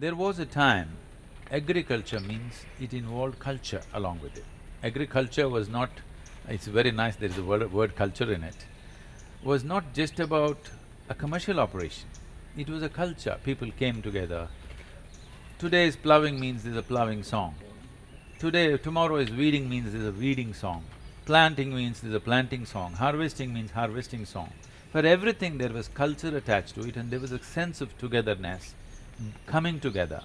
There was a time, agriculture means it involved culture along with it. Agriculture was not… it's very nice there is a word culture in it. Was not just about a commercial operation, it was a culture. People came together. Today's ploughing means there's a ploughing song. Tomorrow is weeding means there's a weeding song. Planting means there's a planting song. Harvesting means harvesting song. For everything there was culture attached to it and there was a sense of togetherness, coming together.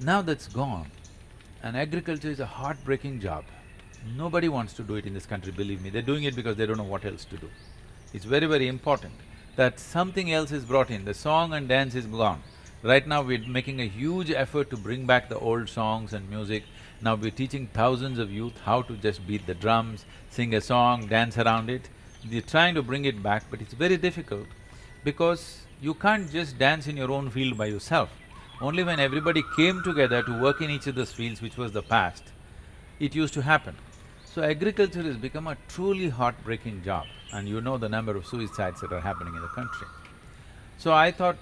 Now that's gone, and agriculture is a heartbreaking job. Nobody wants to do it in this country, believe me. They're doing it because they don't know what else to do. It's very, very important that something else is brought in. The song and dance is gone. Right now we're making a huge effort to bring back the old songs and music. Now we're teaching thousands of youth how to just beat the drums, sing a song, dance around it. They're trying to bring it back, but it's very difficult because you can't just dance in your own field by yourself. Only when everybody came together to work in each other's fields, which was the past, it used to happen. So agriculture has become a truly heartbreaking job, and you know the number of suicides that are happening in the country. So I thought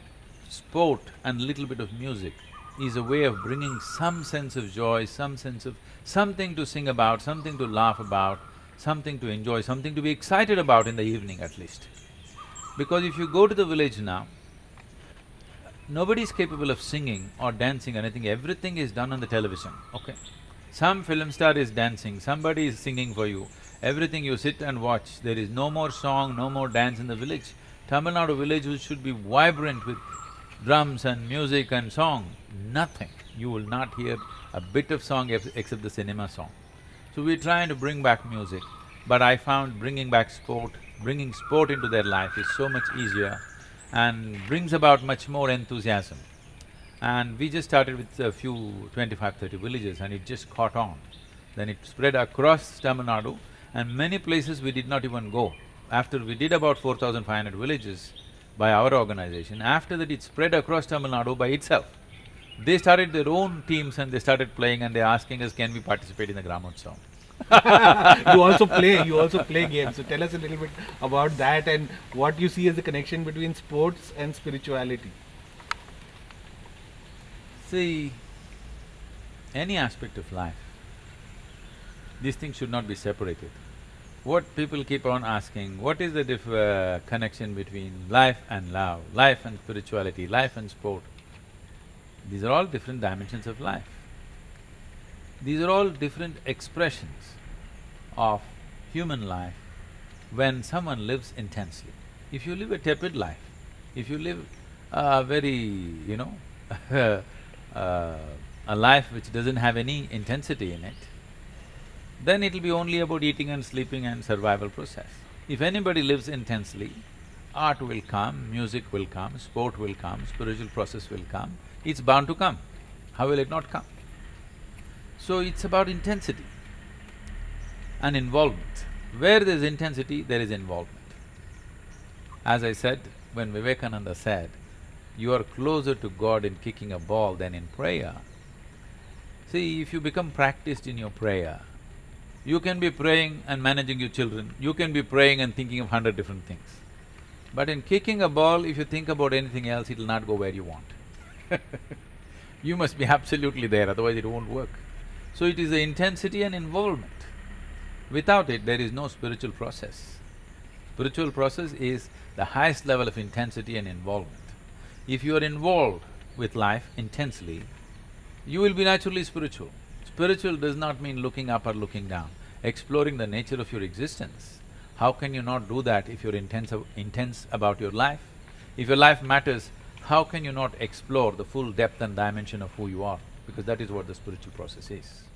sport and little bit of music is a way of bringing some sense of joy, some sense of something to sing about, something to laugh about, something to enjoy, something to be excited about in the evening at least. Because if you go to the village now, nobody is capable of singing or dancing or anything, everything is done on the television, okay? Some film star is dancing, somebody is singing for you, everything you sit and watch. There is no more song, no more dance in the village. Tamil Nadu village, which should be vibrant with drums and music and song, nothing. You will not hear a bit of song except the cinema song. So we're trying to bring back music, but I found bringing back sport, bringing sport into their life is so much easier and brings about much more enthusiasm. And we just started with a few 25-30 villages and it just caught on. Then it spread across Tamil Nadu and many places we did not even go. After we did about 4,500 villages by our organization, after that it spread across Tamil Nadu by itself. They started their own teams and they started playing and they're asking us, can we participate in the Gramotsav? You also play games, so tell us a little bit about that and what you see as the connection between sports and spirituality. See, any aspect of life, these things should not be separated. What people keep on asking, what is the connection between life and love, life and spirituality, life and sport? These are all different dimensions of life. These are all different expressions of human life when someone lives intensely. If you live a tepid life, if you live a very, you know, a life which doesn't have any intensity in it, then it'll be only about eating and sleeping and survival process. If anybody lives intensely, art will come, music will come, sport will come, spiritual process will come, it's bound to come. How will it not come? So it's about intensity and involvement. Where there's intensity, there is involvement. As I said, when Vivekananda said, you are closer to God in kicking a ball than in prayer. See, if you become practiced in your prayer, you can be praying and managing your children, you can be praying and thinking of 100 different things. But in kicking a ball, if you think about anything else, it'll not go where you want. You must be absolutely there, otherwise it won't work. So it is the intensity and involvement. Without it, there is no spiritual process. Spiritual process is the highest level of intensity and involvement. If you are involved with life intensely, you will be naturally spiritual. Spiritual does not mean looking up or looking down, exploring the nature of your existence. How can you not do that if you're intense about your life? If your life matters, how can you not explore the full depth and dimension of who you are? Because that is what the spiritual process is.